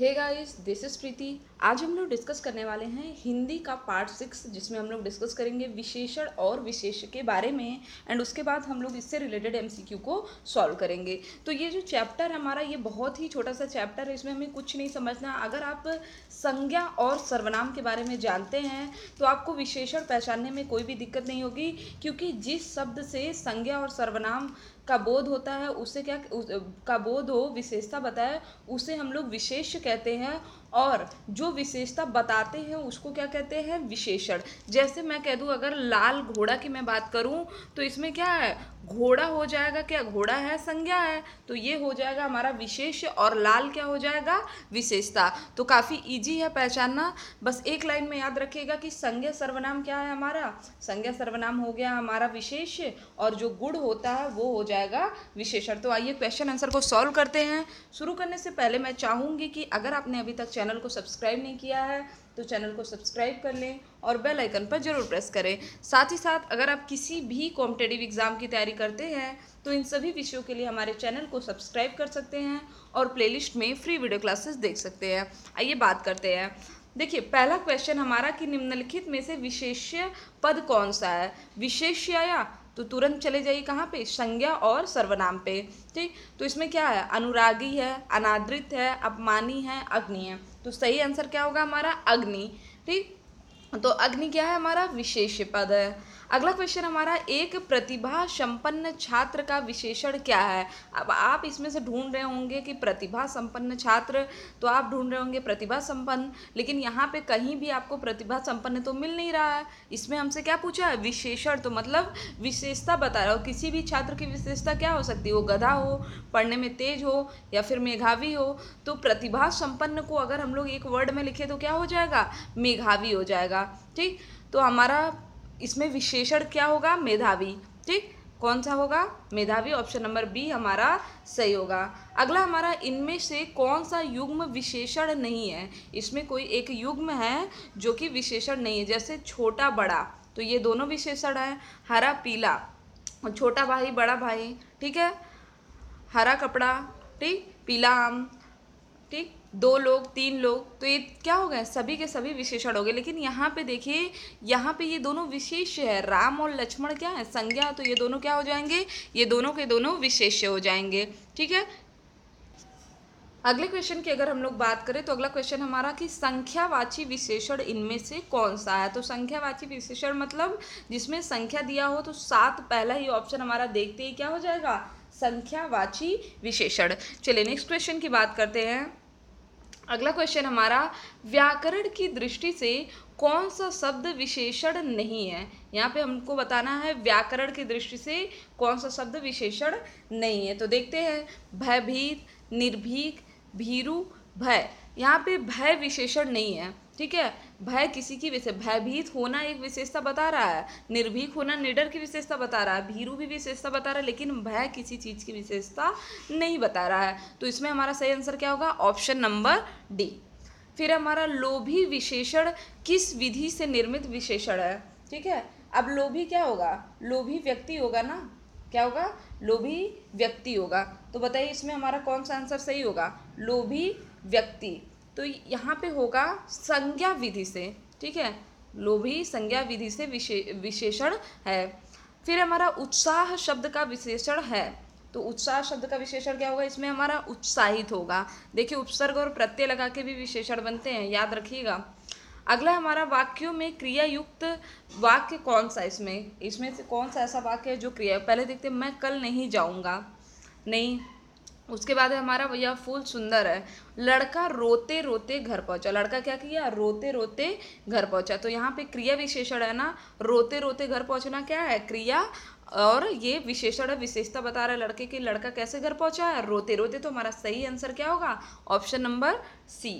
Hey guys, this is Preeti. आज हम लोग डिस्कस करने वाले हैं हिंदी का पार्ट 6, जिसमें हम लोग डिस्कस करेंगे विशेषण और विशेष्य के बारे में, एंड उसके बाद हम लोग इससे रिलेटेड MCQ को सॉल्व करेंगे। तो ये जो चैप्टर हमारा, ये बहुत ही छोटा सा चैप्टर है, इसमें हमें कुछ नहीं समझना। अगर आप संज्ञा और सर्वनाम के बारे में जानते हैं तो आपको विशेषण पहचानने में कोई भी दिक्कत नहीं होगी, क्योंकि जिस शब्द से संज्ञा और सर्वनाम का बोध होता है उसे विशेषता बताए उसे हम लोग विशेष्य कहते हैं, और जो विशेषता बताते हैं उसको क्या कहते हैं, विशेषण। जैसे मैं कह दूँ, अगर लाल घोड़ा की मैं बात करूँ तो इसमें क्या है, घोड़ा हो जाएगा। क्या घोड़ा है, संज्ञा है, तो ये हो जाएगा हमारा विशेष्य, और लाल क्या हो जाएगा, विशेषता। तो काफ़ी इजी है पहचानना। बस एक लाइन में याद रखिएगा कि संज्ञा सर्वनाम क्या है हमारा, संज्ञा सर्वनाम हो गया हमारा विशेष्य, और जो गुण होता है वो हो जाएगा विशेषण। तो आइए क्वेश्चन आंसर को सॉल्व करते हैं। शुरू करने से पहले मैं चाहूँगी कि अगर आपने अभी तक चैनल को सब्सक्राइब नहीं किया है तो चैनल को सब्सक्राइब कर लें और बेल आइकन पर जरूर प्रेस करें। साथ ही साथ अगर आप किसी भी कॉम्पिटेटिव एग्ज़ाम की तैयारी करते हैं तो इन सभी विषयों के लिए हमारे चैनल को सब्सक्राइब कर सकते हैं और प्लेलिस्ट में फ्री वीडियो क्लासेस देख सकते हैं। आइए बात करते हैं। देखिए, पहला क्वेश्चन हमारा कि निम्नलिखित में से विशेष्य पद कौन सा है। विशेष्य आया तो तुरंत चले जाइए कहाँ पे, संज्ञा और सर्वनाम पे। ठीक, तो इसमें क्या है, अनुरागी है, अनादृत है, अपमानी है, अग्नि है। तो सही आंसर क्या होगा हमारा, अग्नि। ठीक, तो अग्नि क्या है हमारा, विशेष्य पद है। अगला क्वेश्चन हमारा, एक प्रतिभा संपन्न छात्र का विशेषण क्या है। अब आप इसमें से ढूंढ रहे होंगे कि प्रतिभा संपन्न छात्र, तो आप ढूंढ रहे होंगे प्रतिभा संपन्न, लेकिन यहाँ पे कहीं भी आपको प्रतिभा संपन्न तो मिल नहीं रहा है। इसमें हमसे क्या पूछा है, विशेषण, तो मतलब विशेषता बता रहा हो। किसी भी छात्र की विशेषता क्या हो सकती है, वो गधा हो, पढ़ने में तेज हो, या फिर मेघावी हो। तो प्रतिभा संपन्न को अगर हम लोग एक वर्ड में लिखे तो क्या हो जाएगा, मेघावी हो जाएगा। ठीक, तो हमारा इसमें विशेषण क्या होगा, मेधावी। ठीक, कौन सा होगा, मेधावी। ऑप्शन नंबर B हमारा सही होगा। अगला हमारा, इनमें से कौन सा युग्म विशेषण नहीं है। इसमें कोई एक युग्म है जो कि विशेषण नहीं है, जैसे छोटा बड़ा, तो ये दोनों विशेषण हैं। हरा पीला, छोटा भाई बड़ा भाई, ठीक है, हरा कपड़ा, ठीक, पीला आम, ठीक, दो लोग तीन लोग, तो ये क्या हो गए, सभी के सभी विशेषण हो गए। लेकिन यहाँ पे देखिए, यहाँ पे ये दोनों विशेष्य है, राम और लक्ष्मण क्या है, संज्ञा, तो ये दोनों क्या हो जाएंगे, ये दोनों के दोनों विशेष्य हो जाएंगे। ठीक है, अगले क्वेश्चन की अगर हम लोग बात करें तो अगला क्वेश्चन हमारा कि संख्यावाची विशेषण इनमें से कौन सा है। तो संख्यावाची विशेषण मतलब जिसमें संख्या दिया हो, तो 7 पहला ही ऑप्शन हमारा देखते ही क्या हो जाएगा, संख्यावाची विशेषण। चलिए नेक्स्ट क्वेश्चन की बात करते हैं। अगला क्वेश्चन हमारा, व्याकरण की दृष्टि से कौन सा शब्द विशेषण नहीं है। यहाँ पे हमको बताना है व्याकरण की दृष्टि से कौन सा शब्द विशेषण नहीं है। तो देखते हैं, भयभीत, निर्भीक, भीरू, भय। यहाँ पे भय विशेषण नहीं है। ठीक है, भय किसी की विशेष, भयभीत होना एक विशेषता बता रहा है, निर्भीक होना निडर की विशेषता बता रहा है, भीरू भी विशेषता बता रहा है, लेकिन भय किसी चीज़ की विशेषता नहीं बता रहा है। तो इसमें हमारा सही आंसर क्या होगा, ऑप्शन नंबर D। फिर हमारा, लोभी विशेषण किस विधि से निर्मित विशेषण है। ठीक है, अब लोभी क्या होगा, लोभी व्यक्ति होगा ना, क्या होगा, लोभी व्यक्ति होगा। तो बताइए इसमें हमारा कौन सा आंसर सही होगा, लोभी व्यक्ति, तो यहाँ पे होगा संज्ञा विधि से। ठीक है, लोभी संज्ञा विधि से विशेषण है। फिर हमारा, उत्साह शब्द का विशेषण है। तो उत्साह शब्द का विशेषण क्या होगा, इसमें हमारा उत्साहित होगा। देखिए, उपसर्ग और प्रत्यय लगा के भी विशेषण बनते हैं, याद रखिएगा। अगला हमारा, वाक्यों में क्रिया युक्त वाक्य कौन सा, इसमें से कौन सा ऐसा वाक्य है जो क्रिया, पहले देखते हैं, मैं कल नहीं जाऊँगा, नहीं। उसके बाद है हमारा, यह फूल सुंदर है। लड़का रोते रोते घर पहुंचा, लड़का क्या किया, रोते रोते घर पहुंचा। तो यहाँ पे क्रिया विशेषण है ना, रोते रोते घर पहुंचना क्या है, क्रिया, और ये विशेषण विशेषता बता रहा है लड़के की, लड़का कैसे घर पहुंचा है, रोते रोते। तो हमारा सही आंसर क्या होगा, ऑप्शन नंबर C।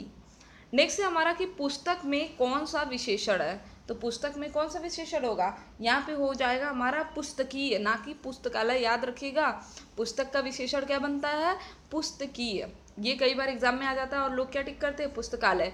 नेक्स्ट है हमारा कि पुस्तक में कौन सा विशेषण है। तो पुस्तक में कौन सा विशेषण होगा, यहाँ पे हो जाएगा हमारा पुस्तकीय, ना कि पुस्तकालय, याद रखिएगा। पुस्तक का विशेषण क्या बनता है, पुस्तकीय। ये कई बार एग्जाम में आ जाता है और लोग क्या टिक करते हैं, पुस्तकालय।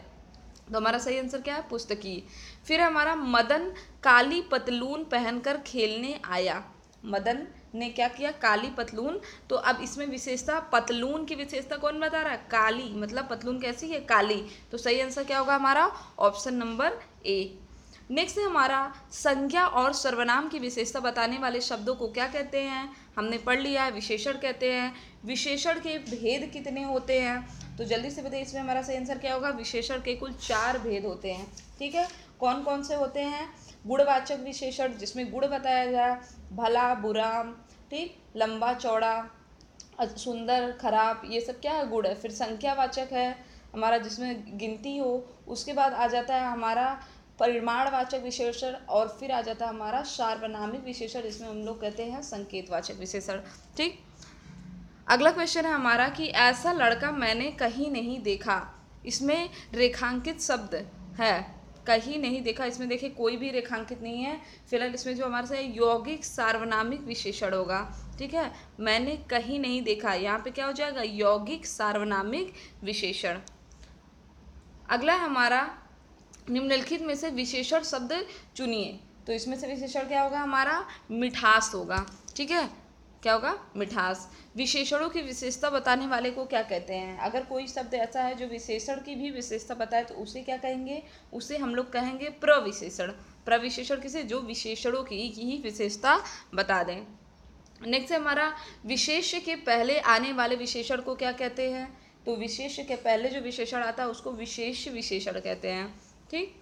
तो हमारा सही आंसर क्या है, पुस्तकीय। फिर हमारा, मदन काली पतलून पहनकर खेलने आया। मदन ने क्या किया, काली पतलून। तो अब इसमें विशेषता, पतलून की विशेषता कौन बता रहा है, काली, मतलब पतलून कैसी है, काली। तो सही आंसर क्या होगा हमारा, ऑप्शन नंबर ए। नेक्स्ट है हमारा संज्ञा और सर्वनाम की विशेषता बताने वाले शब्दों को क्या कहते हैं, हमने पढ़ लिया है, विशेषण कहते हैं। विशेषण के भेद कितने होते हैं, तो जल्दी से बताइए, इसमें हमारा सही आंसर क्या होगा, विशेषण के कुल 4 भेद होते हैं। ठीक है, कौन कौन से होते हैं, गुणवाचक विशेषण जिसमें गुण बताया जाए, भला बुरा, ठीक, लंबा चौड़ा, सुंदर खराब, ये सब क्या है, गुण है। फिर संख्यावाचक है हमारा जिसमें गिनती हो, उसके बाद आ जाता है हमारा परिमाणवाचक विशेषण, और फिर आ जाता है हमारा सार्वनामिक विशेषण जिसमें हम लोग कहते हैं संकेतवाचक विशेषण। ठीक, अगला क्वेश्चन है हमारा कि ऐसा लड़का मैंने कहीं नहीं देखा, इसमें रेखांकित शब्द है कहीं नहीं देखा, इसमें देखिए कोई भी रेखांकित नहीं है फिलहाल। इसमें जो हमारे साथ यौगिक सार्वनामिक विशेषण होगा, ठीक है, मैंने कहीं नहीं देखा, यहाँ पे क्या हो जाएगा, यौगिक सार्वनामिक विशेषण। अगला हमारा निम्नलिखित में से विशेषण शब्द चुनिए, तो इसमें से विशेषण क्या होगा हमारा, मिठास होगा। ठीक है, क्या होगा, मिठास। विशेषणों की विशेषता बताने वाले को क्या कहते हैं, अगर कोई शब्द ऐसा है जो विशेषण की भी विशेषता बताए तो उसे क्या कहेंगे, उसे हम लोग कहेंगे प्रविशेषण। प्रविशेषण किसे, जो विशेषणों की ही विशेषता बता दें। नेक्स्ट है हमारा विशेष्य के पहले आने वाले विशेषण को क्या कहते हैं, तो विशेष्य के पहले जो विशेषण आता है उसको विशेष्य विशेषण कहते हैं। ठीक,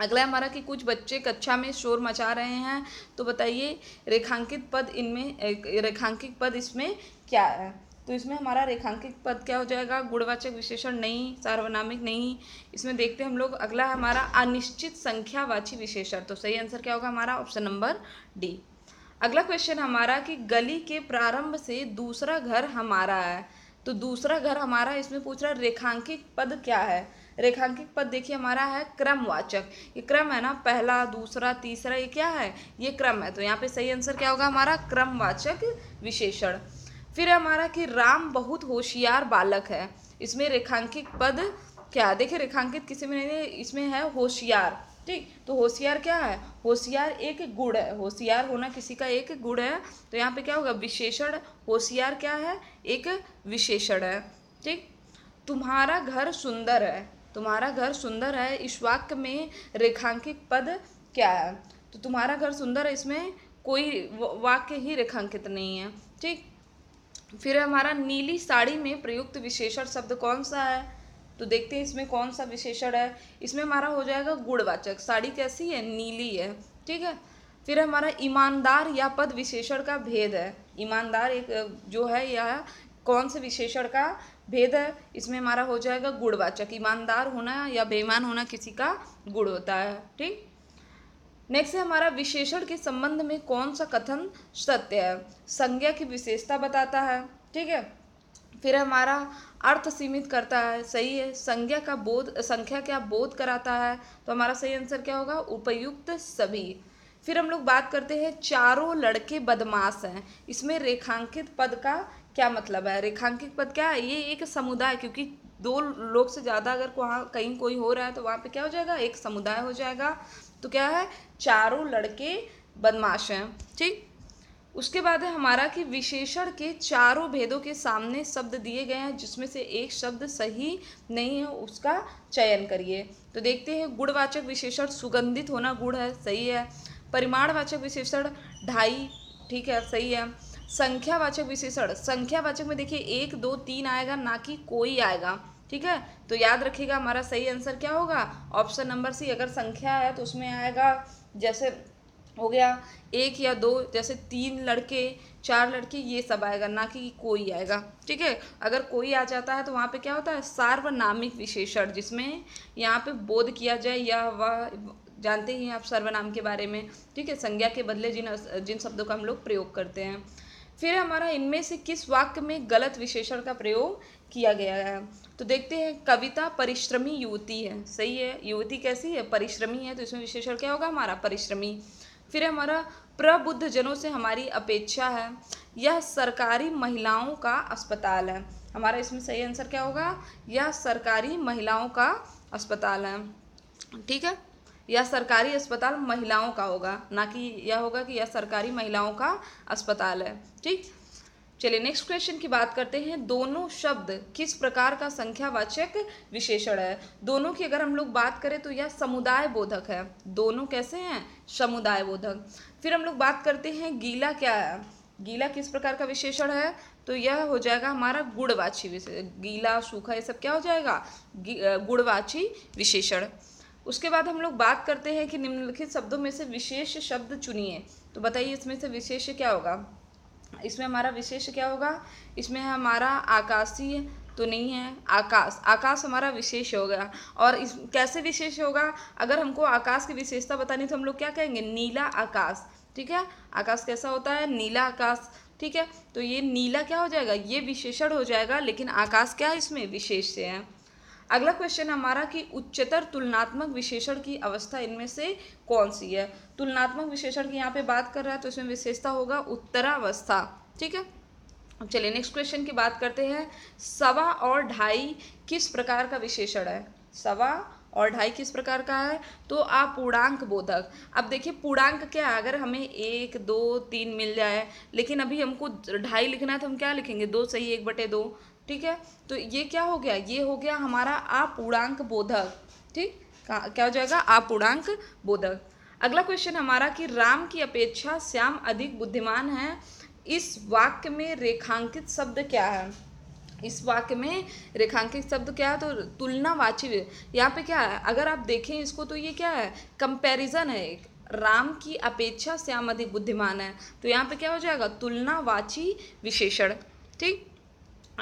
अगला हमारा कि कुछ बच्चे कक्षा में शोर मचा रहे हैं, तो बताइए रेखांकित पद इनमें, रेखांकित पद इसमें क्या है, तो इसमें हमारा रेखांकित पद क्या हो जाएगा, गुणवाचक विशेषण नहीं, सार्वनामिक नहीं। इसमें देखते हैं हम लोग, अगला हमारा अनिश्चित संख्यावाची विशेषण, तो सही आंसर क्या होगा हमारा, ऑप्शन नंबर डी। अगला क्वेश्चन हमारा कि गली के प्रारंभ से दूसरा घर हमारा है, तो दूसरा घर हमारा, इसमें पूछ रहा है रेखांकित पद क्या है। रेखांकित पद देखिए हमारा है क्रमवाचक, ये क्रम है ना, पहला दूसरा तीसरा, ये क्या है, ये क्रम है। तो यहाँ पे सही आंसर क्या होगा हमारा, क्रमवाचक विशेषण। फिर हमारा कि राम बहुत होशियार बालक है, इसमें रेखांकित पद क्या, देखिए रेखांकित किसी में नहीं, इसमें है होशियार। ठीक, तो होशियार क्या है, होशियार एक गुण है, होशियार होना किसी का एक गुण है, तो यहाँ पे क्या होगा विशेषण, होशियार क्या है, एक विशेषण है। ठीक, तुम्हारा घर सुंदर है, तुम्हारा घर सुंदर है, इस वाक्य में रेखांकित पद क्या है, तो तुम्हारा घर सुंदर है, इसमें कोई वाक्य ही रेखांकित नहीं है। ठीक, फिर हमारा नीली साड़ी में प्रयुक्त विशेषण शब्द कौन सा है, तो देखते हैं इसमें कौन सा विशेषण है, इसमें हमारा हो जाएगा गुणवाचक, साड़ी कैसी है, नीली है। ठीक है, फिर हमारा ईमानदार या पद विशेषण का भेद है, ईमानदार एक जो है या कौन से विशेषण का भेद है, इसमें हमारा हो जाएगा गुणवाचक, ईमानदार होना या बेईमान होना किसी का गुण होता है। ठीक, नेक्स्ट है हमारा विशेषण के संबंध में कौन सा कथन सत्य है, संज्ञा की विशेषता बताता है। ठीक है, फिर हमारा अर्थ सीमित करता है, सही है, संज्ञा का बोध, संख्या क्या बोध कराता है, तो हमारा सही आंसर क्या होगा, उपयुक्त सभी। फिर हम लोग बात करते हैं चारों लड़के बदमाश हैं, इसमें रेखांकित पद का क्या मतलब है, रेखांकित पद क्या है, ये एक समुदाय, क्योंकि 2 लोग से ज़्यादा अगर वहाँ कहीं कोई हो रहा है तो वहाँ पे क्या हो जाएगा, एक समुदाय हो जाएगा। तो क्या है, चारों लड़के बदमाश हैं। ठीक, उसके बाद है हमारा कि विशेषण के चारों भेदों के सामने शब्द दिए गए हैं जिसमें से एक शब्द सही नहीं है, उसका चयन करिए। तो देखते हैं गुणवाचक विशेषण सुगंधित होना गुण है, सही है। परिमाणवाचक विशेषण ढाई, ठीक है, सही है। संख्यावाचक विशेषण, संख्यावाचक में देखिए 1 2 3 आएगा, ना कि कोई आएगा। ठीक है, तो याद रखिएगा हमारा सही आंसर क्या होगा, ऑप्शन नंबर सी। अगर संख्या है तो उसमें आएगा, जैसे हो गया 1 या 2, जैसे 3 लड़के 4 लड़के, ये सब आएगा, ना कि कोई आएगा। ठीक है, अगर कोई आ जाता है तो वहाँ पे क्या होता है, सार्वनामिक विशेषण, जिसमें यहाँ पे बोध किया जाए या वह, जानते ही हैं आप सर्वनाम के बारे में। ठीक है, संज्ञा के बदले जिन शब्दों का हम लोग प्रयोग करते हैं। फिर हमारा इनमें से किस वाक्य में गलत विशेषण का प्रयोग किया गया है, तो देखते हैं कविता परिश्रमी युवती है, सही है, युवती कैसी है, परिश्रमी है, तो इसमें विशेषण क्या होगा हमारा, परिश्रमी। फिर हमारा प्रबुद्ध जनों से हमारी अपेक्षा है, यह सरकारी महिलाओं का अस्पताल है, हमारा इसमें सही आंसर क्या होगा, यह सरकारी महिलाओं का अस्पताल है। ठीक है, यह सरकारी अस्पताल महिलाओं का होगा, ना कि यह होगा कि यह सरकारी महिलाओं का अस्पताल है। ठीक, चलिए नेक्स्ट क्वेश्चन की बात करते हैं। दोनों शब्द किस प्रकार का संख्यावाचक विशेषण है? दोनों की अगर हम लोग बात करें तो यह समुदाय बोधक है। दोनों कैसे हैं? समुदाय बोधक। फिर हम लोग बात करते हैं गीला क्या है, गीला किस प्रकार का विशेषण है? तो यह हो जाएगा हमारा गुणवाची विशेषण। गीला सूखा ये सब क्या हो जाएगा? गुणवाची विशेषण। उसके बाद हम लोग बात करते हैं कि निम्नलिखित शब्दों में से विशेष शब्द चुनिए। तो बताइए इसमें से विशेष क्या होगा? इसमें हमारा विशेष क्या होगा? इसमें हमारा आकाशीय तो नहीं है, आकाश, आकाश हमारा विशेष होगा। और इस कैसे विशेष होगा? अगर हमको आकाश की विशेषता बतानी तो हम लोग क्या कहेंगे? नीला आकाश। ठीक है, आकाश कैसा होता है? नीला आकाश। ठीक है, तो ये नीला क्या हो जाएगा? ये विशेषण हो जाएगा, लेकिन आकाश क्या है इसमें? विशेष से है। अगला क्वेश्चन हमारा कि उच्चतर तुलनात्मक विशेषण की अवस्था इनमें से कौन सी है? तुलनात्मक विशेषण की यहाँ पे बात कर रहा है तो इसमें विशेषता होगा उत्तरावस्था। ठीक है, चलिए नेक्स्ट क्वेश्चन की बात करते हैं। सवा और ढाई किस प्रकार का विशेषण है? सवा और ढाई किस प्रकार का है? तो अपूर्णांक बोधक। अब देखिए पूर्णांक क्या है? अगर हमें 1, 2, 3 मिल जाए, लेकिन अभी हमको ढाई लिखना है तो हम क्या लिखेंगे? 2 सही 1/2। ठीक है, तो ये क्या हो गया? ये हो गया हमारा अपूर्णांक बोधक। ठीक, क्या हो जाएगा? अपूर्णांक बोधक। अगला क्वेश्चन हमारा कि राम की अपेक्षा श्याम अधिक बुद्धिमान है, इस वाक्य में रेखांकित शब्द क्या है? इस वाक्य में रेखांकित शब्द क्या है? तो तुलनावाची। यहाँ पे क्या है? अगर आप देखें इसको तो ये क्या है? कंपैरिजन है। राम की अपेक्षा श्याम अधिक बुद्धिमान है, तो यहाँ पे क्या हो जाएगा? तुलनावाची विशेषण। ठीक,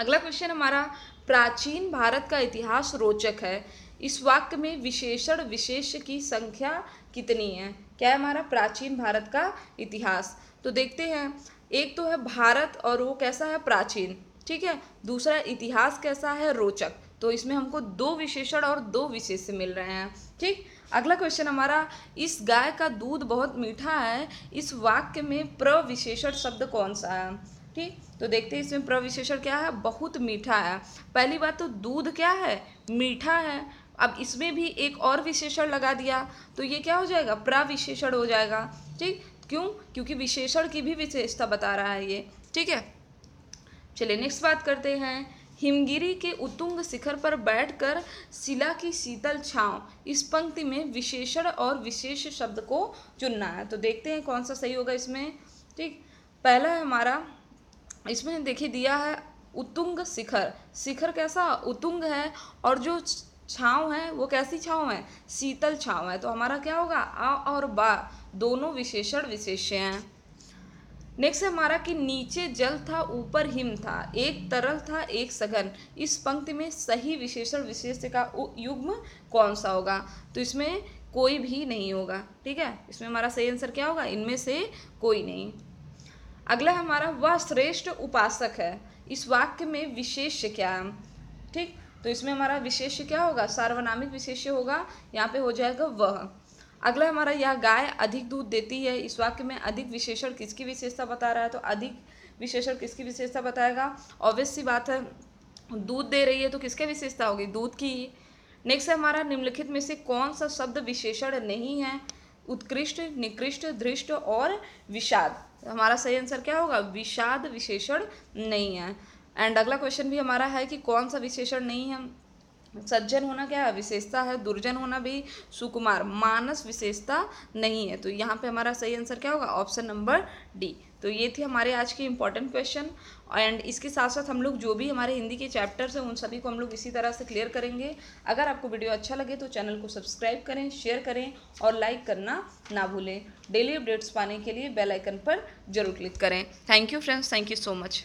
अगला क्वेश्चन हमारा प्राचीन भारत का इतिहास रोचक है, इस वाक्य में विशेषण विशेष की संख्या कितनी है? क्या है हमारा प्राचीन भारत का इतिहास? तो देखते हैं, एक तो है भारत और वो कैसा है? प्राचीन। ठीक है, दूसरा इतिहास कैसा है? रोचक। तो इसमें हमको 2 विशेषण और 2 विशेष मिल रहे हैं। ठीक, अगला क्वेश्चन हमारा इस गाय का दूध बहुत मीठा है, इस वाक्य में प्रविशेषण शब्द कौन सा है? ठीक, तो देखते हैं इसमें प्रविशेषण क्या है? बहुत मीठा है। पहली बात तो दूध क्या है? मीठा है। अब इसमें भी एक और विशेषण लगा दिया तो ये क्या हो जाएगा? प्रविशेषण हो जाएगा। ठीक, क्यों? क्योंकि विशेषण की भी विशेषता बता रहा है ये। ठीक है, चलिए नेक्स्ट बात करते हैं। हिमगिरी के उतुंग शिखर पर बैठकर शिला की शीतल छाँव, इस पंक्ति में विशेषण और विशेष शब्द को चुनना है। तो देखते हैं कौन सा सही होगा इसमें। ठीक, पहला है हमारा, इसमें देखिए दिया है उतुंग शिखर। शिखर कैसा? उतुंग है। और जो छाँव है वो कैसी छाँव है? शीतल छाँव है। तो हमारा क्या होगा? आ और बा दोनों विशेषण विशेष्य हैं। नेक्स्ट हमारा कि नीचे जल था ऊपर हिम था, एक तरल था एक सघन, इस पंक्ति में सही विशेषण विशेष्य का युग्म कौन सा होगा? तो इसमें कोई भी नहीं होगा। ठीक है, इसमें हमारा सही आंसर क्या होगा? इनमें से कोई नहीं। अगला हमारा वह श्रेष्ठ उपासक है, इस वाक्य में विशेष्य क्या है? ठीक, तो इसमें हमारा विशेष्य क्या होगा? सार्वनामिक विशेष्य होगा, यहाँ पे हो जाएगा वह। अगला हमारा यह गाय अधिक दूध देती है, इस वाक्य में अधिक विशेषण किसकी विशेषता बता रहा है? तो अधिक विशेषण किसकी विशेषता बताएगा? ऑब्वियस सी बात है, दूध दे रही है तो किसकी विशेषता होगी? दूध की। नेक्स्ट है हमारा निम्नलिखित में से कौन सा शब्द विशेषण नहीं है? उत्कृष्ट, निकृष्ट, धृष्ट और विषाद। हमारा सही आंसर क्या होगा? विषाद विशेषण नहीं है। एंड अगला क्वेश्चन भी हमारा है कि कौन सा विशेषण नहीं है? सज्जन होना क्या है? विशेषता है। दुर्जन होना भी, सुकुमार, मानस विशेषता नहीं है। तो यहाँ पे हमारा सही आंसर क्या होगा? Option number D. तो ये थे हमारे आज के इम्पॉर्टेंट क्वेश्चन। एंड इसके साथ साथ हम लोग जो भी हमारे हिंदी के चैप्टर्स हैं उन सभी को हम लोग इसी तरह से क्लियर करेंगे। अगर आपको वीडियो अच्छा लगे तो चैनल को सब्सक्राइब करें, शेयर करें और लाइक करना ना भूलें। डेली अपडेट्स पाने के लिए बेल आइकन पर जरूर क्लिक करें। Thank you friends, thank you so much.